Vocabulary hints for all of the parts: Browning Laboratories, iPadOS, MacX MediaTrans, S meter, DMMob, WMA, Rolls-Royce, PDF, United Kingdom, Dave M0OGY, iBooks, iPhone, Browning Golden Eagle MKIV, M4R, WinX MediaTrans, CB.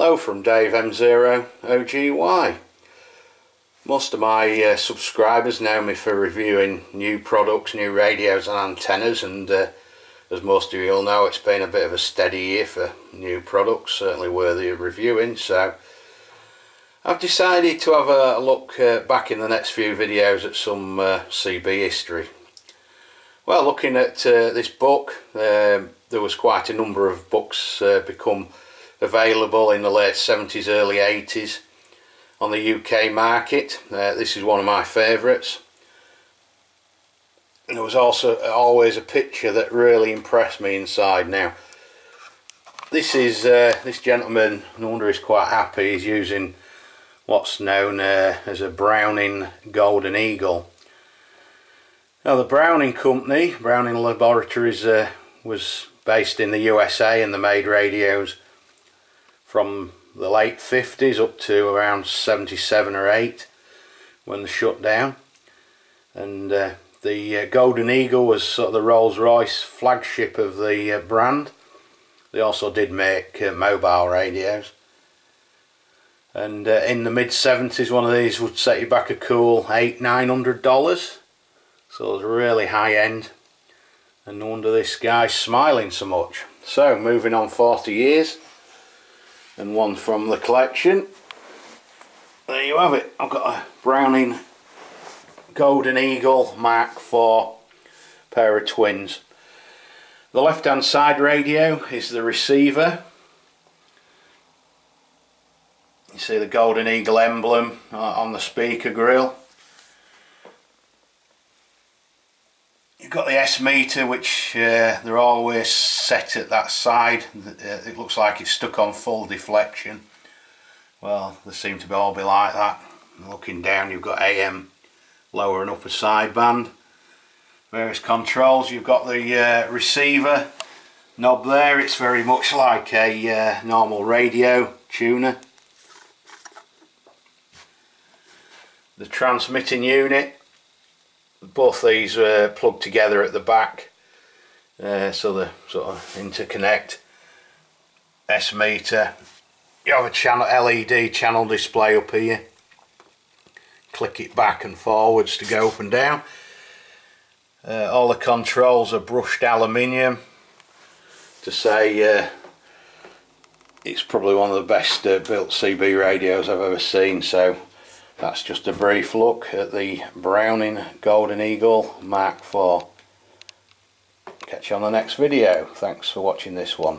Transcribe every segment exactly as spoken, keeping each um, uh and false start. Hello from Dave M zero O G Y. Most of my uh, subscribers know me for reviewing new products, new radios and antennas, and uh, as most of you all know, it's been a bit of a steady year for new products, certainly worthy of reviewing. So I've decided to have a look uh, back in the next few videos at some uh, C B history. Well, looking at uh, this book, uh, there was quite a number of books uh, become available in the late seventies, early eighties on the U K market. Uh, this is one of my favourites. There was also always a picture that really impressed me inside. Now this is uh, this gentleman, no wonder he's quite happy, he's using what's known uh, as a Browning Golden Eagle. Now the Browning company, Browning Laboratories, uh, was based in the U S A, and they made radios from the late fifties up to around seventy-seven or eight when they shut down. And uh, the uh, Golden Eagle was sort of the Rolls-Royce flagship of the uh, brand. They also did make uh, mobile radios, and uh, in the mid seventies one of these would set you back a cool eight nine hundred dollars, so it was really high end, and no wonder this guy's smiling so much. So moving on forty years, and one from the collection. There you have it. I've got a Browning Golden Eagle Mark four pair of twins. The left hand side radio is the receiver. You see the Golden Eagle emblem on the speaker grille. You've got the S meter, which uh, they're always set at that side. It looks like it's stuck on full deflection. Well, they seem to be all be like that. And looking down, you've got A M, lower and upper sideband. Various controls. You've got the uh, receiver knob there. It's very much like a uh, normal radio tuner. The transmitting unit. Both these are plugged together at the back, uh, so they sort of interconnect. S meter. You have a channel L E D channel display up here. Click it back and forwards to go up and down. Uh, all the controls are brushed aluminium. To say uh, it's probably one of the best uh, built C B radios I've ever seen. So that's just a brief look at the Browning Golden Eagle Mark four. Catch you on the next video. Thanks for watching this one.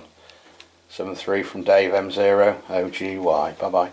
seven three from Dave M zero O G Y. Bye bye.